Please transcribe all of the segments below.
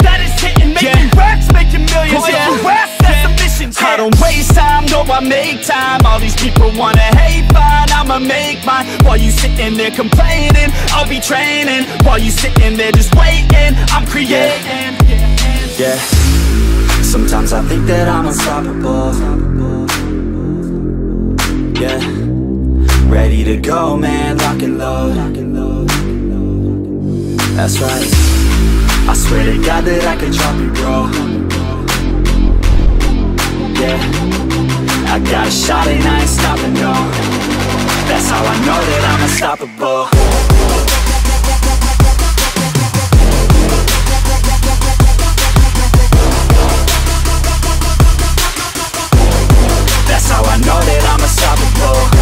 that is hitting, making racks, making millions. I don't waste time, no, I make time. All these people wanna hate, fine, I'ma make mine. While you sitting there complaining, I'll be training. While you sitting there just waiting, I'm creating. Yeah, sometimes I think that I'm unstoppable. Yeah, ready to go, man, lock and load. That's right, I swear to God that I could drop you, bro. I got a shot and I ain't stopping, no. That's how I know that I'm unstoppable. That's how I know that I'm unstoppable.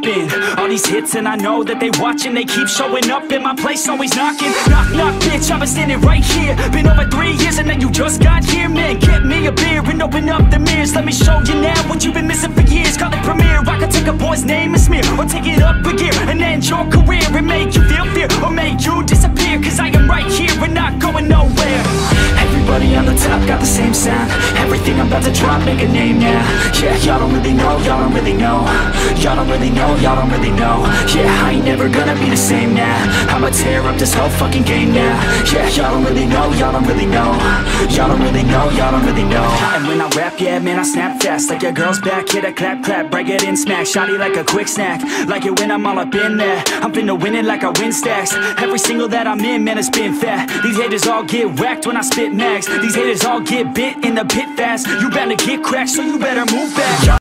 all these hits and I know that they watching. They keep showing up in my place, always knocking. Knock, knock, bitch, I've been standing right here. Been over 3 years and now you just got here. Man, get me a beer and open up the mirrors. Let me show you now what you've been missing for years. Call it premiere, I could take a boy's name and smear, or take it up a gear and end your career, and make you feel fear, or make you disappear. Cause I am right here, we're not going nowhere. Everybody Everybody on the top got the same sound. Everything I'm about to drop, make a name now. Yeah, y'all don't really know, y'all don't really know. Y'all don't really know, y'all don't really know. Yeah, I ain't never gonna be the same now. I'ma tear up this whole fucking game now. Yeah, y'all don't really know, y'all don't really know. Y'all don't really know, y'all don't really know. And when I rap, yeah, man, I snap fast. Like your girl's back, hit a clap, clap, break it in, smack. Shotty like a quick snack. Like it when I'm all up in there. I'm finna win it like I win stacks. Every single that I'm in, man, it's been fat. These haters all get whacked when I spit max. These haters all get bit in the pit fast. You bound to get cracked, so you better move back.